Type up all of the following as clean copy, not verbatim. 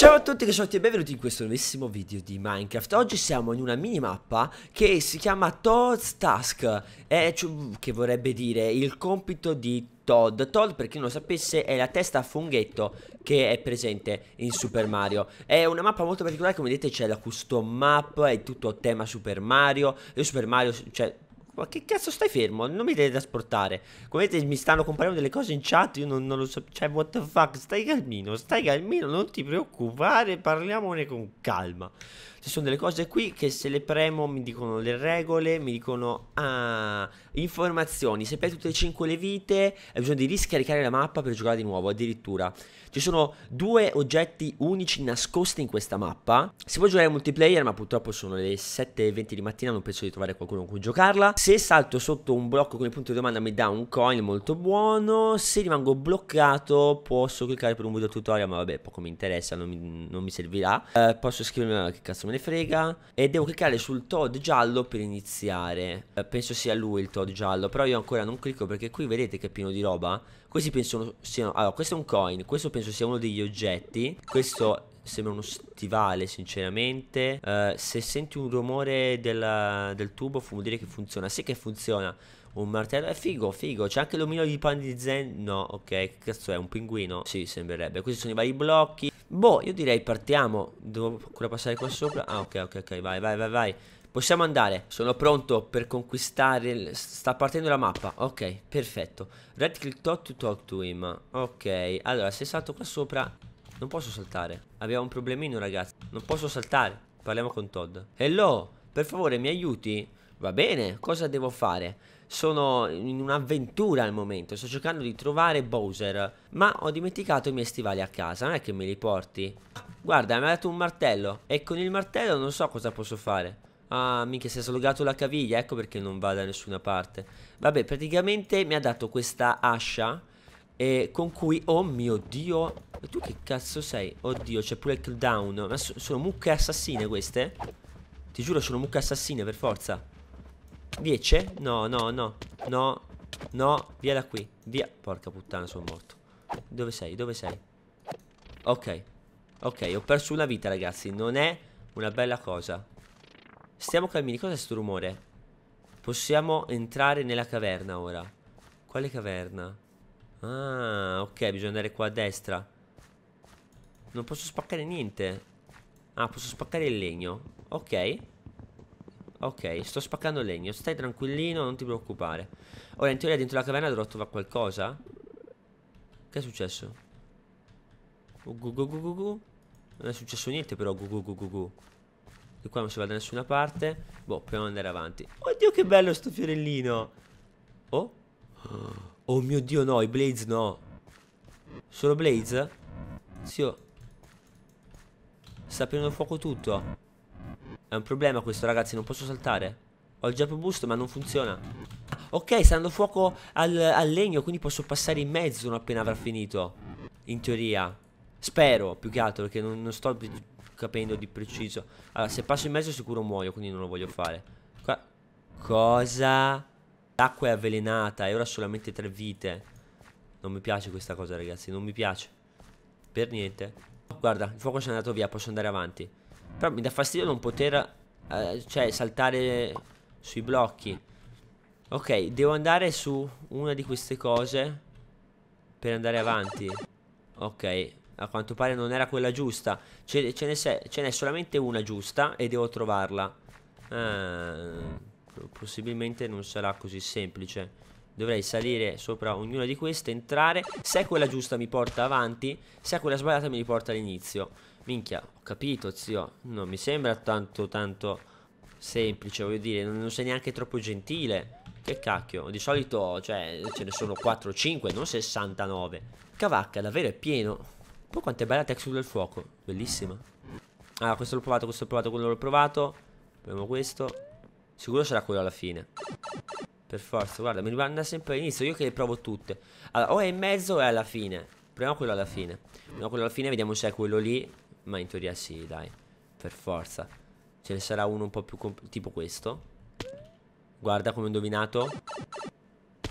Ciao a tutti, che sono e benvenuti in questo nuovissimo video di Minecraft. Oggi siamo in una minimappa che si chiama Toad's Task, che vorrebbe dire il compito di Toad, per chi non lo sapesse, è la testa a funghetto che è presente in Super Mario. È una mappa molto particolare, come vedete c'è la custom map, è tutto tema Super Mario. Io Super Mario, cioè... Ma che cazzo, stai fermo? Non mi devi trasportare. Come vedete mi stanno comparendo delle cose in chat. Io non lo so. Cioè, what the fuck. Stai calmino, non ti preoccupare. Parliamone con calma. Ci sono delle cose qui che se le premo mi dicono le regole. Mi dicono informazioni. Se perdi tutte e 5 le vite hai bisogno di riscaricare la mappa per giocare di nuovo. Addirittura ci sono 2 oggetti unici nascosti in questa mappa. Si può giocare in multiplayer, ma purtroppo sono le 7:20 di mattina, non penso di trovare qualcuno con cui giocarla. Se salto sotto un blocco con il punto di domanda mi dà un coin, molto buono. Se rimango bloccato posso cliccare per un video tutorial, ma vabbè, poco mi interessa, non mi servirà. Posso scrivermi, che cazzo me ne frega. E devo cliccare sul Toad giallo per iniziare. Penso sia lui il Toad giallo, però io ancora non clicco perché qui vedete che è pieno di roba. Questi penso siano... Allora, questo è un coin, questo penso sia uno degli oggetti. Questo... sembra uno stivale sinceramente. Se senti un rumore del tubo vuol dire che funziona. Sì che funziona. Un martello è figo. C'è anche l'omino di pan di zen. No, ok, che cazzo è? Un pinguino? Sì, sembrerebbe. Questi sono i vari blocchi. Boh, io direi partiamo. Devo ancora passare qua sopra. Ah, ok, vai. Possiamo andare, sono pronto per conquistare sta partendo la mappa. Ok, perfetto. Right click Toad to talk to him. Ok, allora se salto qua sopra... Non posso saltare. Abbiamo un problemino, ragazzi. Non posso saltare. Parliamo con Toad. Hello, per favore mi aiuti? Va bene, cosa devo fare? Sono in un'avventura al momento. Sto cercando di trovare Bowser, ma ho dimenticato i miei stivali a casa. Non è che me li porti? Guarda, mi ha dato un martello e con il martello non so cosa posso fare. Ah, minchia, si è slogato la caviglia. Ecco perché non va da nessuna parte. Vabbè, praticamente mi ha dato questa ascia con cui... Oh mio Dio, e tu che cazzo sei? Oddio, c'è pure il cooldown. Ma sono mucche assassine queste? Ti giuro, sono mucche assassine per forza. Viece? No, via da qui. Via. Porca puttana, sono morto. Dove sei? Ok, ho perso una vita, ragazzi. Non è una bella cosa. Stiamo calmini. Cos'è sto rumore? Possiamo entrare nella caverna ora. Quale caverna? Ah, ok, bisogna andare qua a destra. Non posso spaccare niente. Ah, posso spaccare il legno. Ok, sto spaccando il legno. Stai tranquillino, non ti preoccupare. Ora, in teoria dentro la caverna dovrò trovare qualcosa. Che è successo? Non è successo niente però. Di qua non si va da nessuna parte. Boh, proviamo ad andare avanti. Oddio che bello sto fiorellino. Oh mio Dio, no, i blaze no. Solo blaze? Zio, sta prendendo fuoco tutto. È un problema questo, ragazzi, non posso saltare. Ho il jump boost ma non funziona. Ok, sta dando fuoco al legno, quindi posso passare in mezzo non appena avrà finito. In teoria. Spero, più che altro, perché non sto capendo di preciso. Allora, se passo in mezzo sicuro muoio, quindi non lo voglio fare. Cosa? L'acqua è avvelenata e ora solamente 3 vite. Non mi piace questa cosa, ragazzi, non mi piace per niente. Guarda, il fuoco ci è andato via, posso andare avanti. Però mi dà fastidio non poter cioè saltare sui blocchi. Ok, devo andare su una di queste cose per andare avanti. Ok, a quanto pare non era quella giusta. Ce n'è solamente una giusta e devo trovarla. Possibilmente non sarà così semplice. Dovrei salire sopra ognuna di queste, entrare. Se è quella giusta mi porta avanti, se è quella sbagliata mi riporta all'inizio. Minchia, ho capito, zio. Non mi sembra tanto semplice, voglio dire. Non sei neanche troppo gentile. Che cacchio. Di solito, cioè, ce ne sono 4 o 5, non 69. Cavacca, davvero è pieno. Poi quanto è bella la texture del fuoco. Bellissima. Ah, questo l'ho provato, quello l'ho provato. Proviamo questo. Sicuro sarà quello alla fine. Per forza, guarda, mi rimanda sempre all'inizio. Io che le provo tutte. Allora, o è in mezzo o è alla fine. Proviamo quello alla fine. Vediamo se è quello lì. Ma in teoria sì, dai. Per forza. Ce ne sarà uno un po' più tipo questo. Guarda come ho indovinato.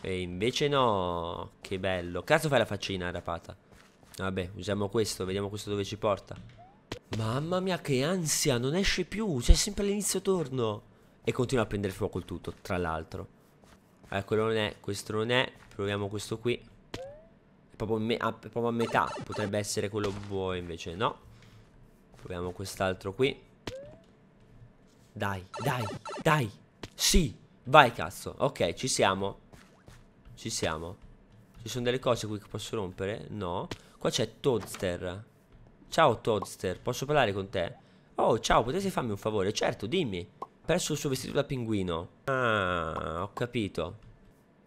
E invece no. Che bello. Cazzo fai la faccina, rapata. Vabbè, usiamo questo. Vediamo questo dove ci porta. Mamma mia che ansia, non esce più, c'è sempre all'inizio torno. E continua a prendere fuoco il tutto, tra l'altro. Eccolo, non è, questo non è. Proviamo questo qui. È proprio, proprio a metà. Potrebbe essere quello buono, invece no. Proviamo quest'altro qui. Dai, dai, dai. Sì, vai cazzo. Ok, ci siamo. Ci siamo. Ci sono delle cose qui che posso rompere? No. Qua c'è Toadster. Ciao Toadster, posso parlare con te? Oh, ciao, potresti farmi un favore? Certo, dimmi. Perso il suo vestito da pinguino. Ah, ho capito.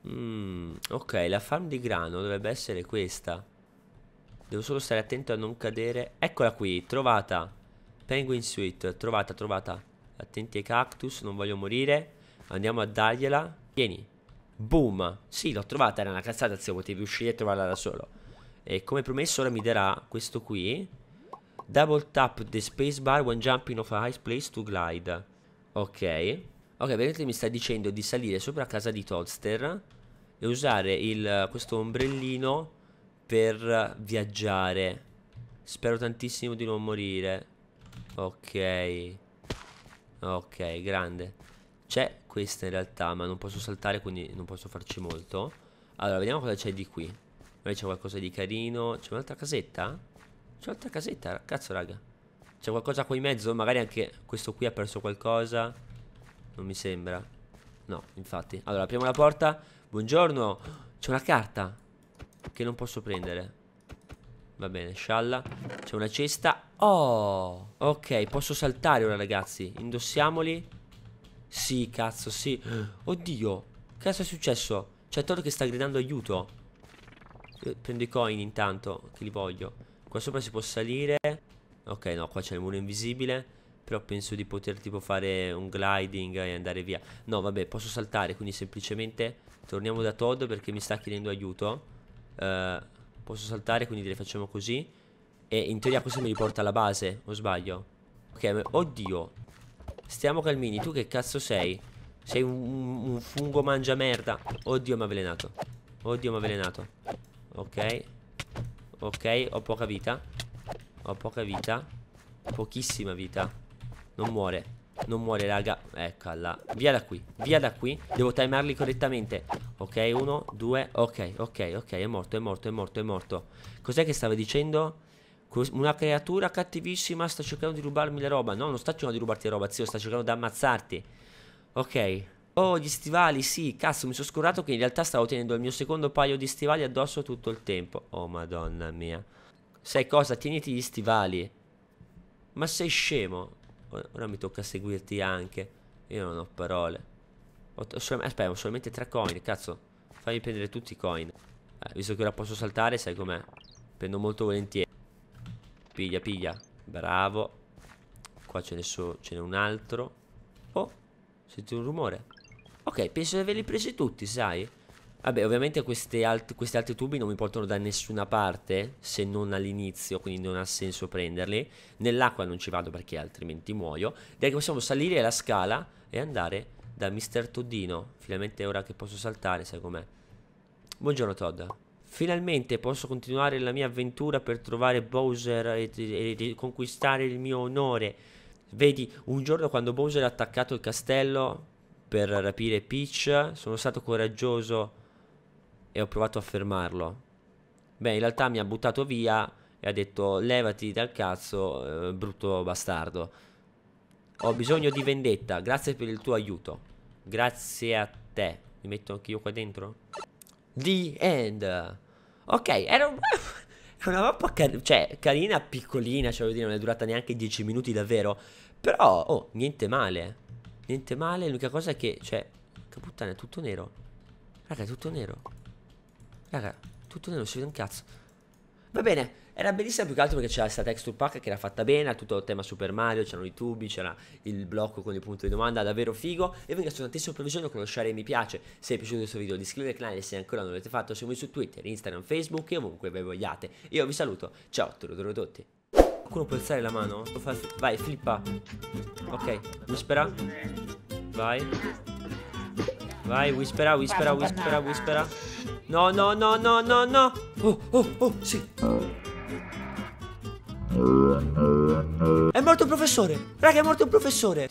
Ok, la farm di grano dovrebbe essere questa. Devo solo stare attento a non cadere. Eccola qui, trovata. Penguin Suite, trovata, trovata. Attenti ai cactus, non voglio morire. Andiamo a dargliela. Vieni. Boom. Sì, l'ho trovata, era una cazzata, se potevi uscire e trovarla da solo. E come promesso ora mi darà questo qui. Double tap the space bar when jumping off a high place to glide. Ok. Ok, vedete, mi sta dicendo di salire sopra casa di Toadster e usare questo ombrellino per viaggiare. Spero tantissimo di non morire. Ok. Ok, grande. C'è questa in realtà, ma non posso saltare, quindi non posso farci molto. Allora, vediamo cosa c'è di qui. Magari c'è qualcosa di carino. C'è un'altra casetta? C'è un'altra casetta, cazzo raga. C'è qualcosa qua in mezzo? Magari anche questo qui ha perso qualcosa. Non mi sembra. No, infatti. Allora, apriamo la porta. Buongiorno. C'è una carta che non posso prendere. Va bene, scialla. C'è una cesta. Oh, ok, posso saltare ora ragazzi. Indossiamoli. Sì, cazzo, sì. Oddio, cazzo è successo? C'è Toad che sta gridando aiuto. Io prendo i coin intanto, che li voglio. Qua sopra si può salire. Ok, no, qua c'è il muro invisibile. Però penso di poter tipo fare un gliding e andare via. No, vabbè, posso saltare, quindi semplicemente torniamo da Toad perché mi sta chiedendo aiuto. Posso saltare, quindi le facciamo così. E in teoria questo mi riporta alla base, o sbaglio? Ok, ma... oddio. Stiamo calmini, tu che cazzo sei? Sei un fungo mangia merda. Oddio, mi ha avvelenato. Oddio, mi ha avvelenato. Ok. Ok, ho poca vita. Ho poca vita. Pochissima vita. Non muore. Non muore, raga. Eccola. Via da qui. Via da qui. Devo timarli correttamente. Ok, 1, 2. Ok, ok, ok. È morto, è morto, è morto, è morto. Cos'è che stava dicendo? Una creatura cattivissima sta cercando di rubarmi la roba. No, non sta cercando di rubarti la roba, zio. Sta cercando di ammazzarti. Ok. Oh, gli stivali, sì. Cazzo, mi sono scordato che in realtà stavo tenendo il mio secondo paio di stivali addosso tutto il tempo. Oh, madonna mia. Sai cosa? Tieniti gli stivali. Ma sei scemo. Ora mi tocca seguirti anche. Io non ho parole. Aspetta, ho solamente 3 coin. Cazzo, fammi prendere tutti i coin. Visto che ora posso saltare, sai com'è. Prendo molto volentieri. Piglia, piglia. Bravo. Qua ce n'è un altro. Oh, senti un rumore. Ok, penso di averli presi tutti, sai. Vabbè, ovviamente questi altri tubi non mi portano da nessuna parte, se non all'inizio, quindi non ha senso prenderli. Nell'acqua non ci vado perché altrimenti muoio. Direi che possiamo salire la scala e andare da Mr. Toddino. Finalmente è ora che posso saltare, sai com'è. Buongiorno Todd. Finalmente posso continuare la mia avventura per trovare Bowser e conquistare il mio onore. Vedi, un giorno quando Bowser ha attaccato il castello per rapire Peach, sono stato coraggioso e ho provato a fermarlo. Beh, in realtà mi ha buttato via e ha detto levati dal cazzo, brutto bastardo. Ho bisogno di vendetta, grazie per il tuo aiuto. Grazie a te. Mi metto anche io qua dentro? The end. Ok, era una mappa carina, piccolina, cioè voglio dire, non è durata neanche 10 minuti davvero. Però, oh, niente male. Niente male, l'unica cosa è che, cioè, che puttana, è tutto nero. Raga, è tutto nero. Raga, tutto nero, si vede un cazzo. Va bene, era bellissima più che altro perché c'era questa texture pack che era fatta bene, tutto il tema Super Mario, c'erano i tubi, c'era il blocco con il punto di domanda, davvero figo. E vi ringrazio tantissimo per il video, con lo share e mi piace. Se vi è piaciuto questo video di iscrivervi al canale se ancora non l'avete fatto, seguimi su Twitter, Instagram, Facebook e ovunque voi vogliate. Io vi saluto, ciao, tutti. Qualcuno può alzare la mano? Vai, flippa. Ok, whispera. Vai. Vai, whispera, whispera, whispera, whispera. No, no, no, no, no, no. Oh, oh, oh, sì. È morto il professore. Raga, è morto il professore.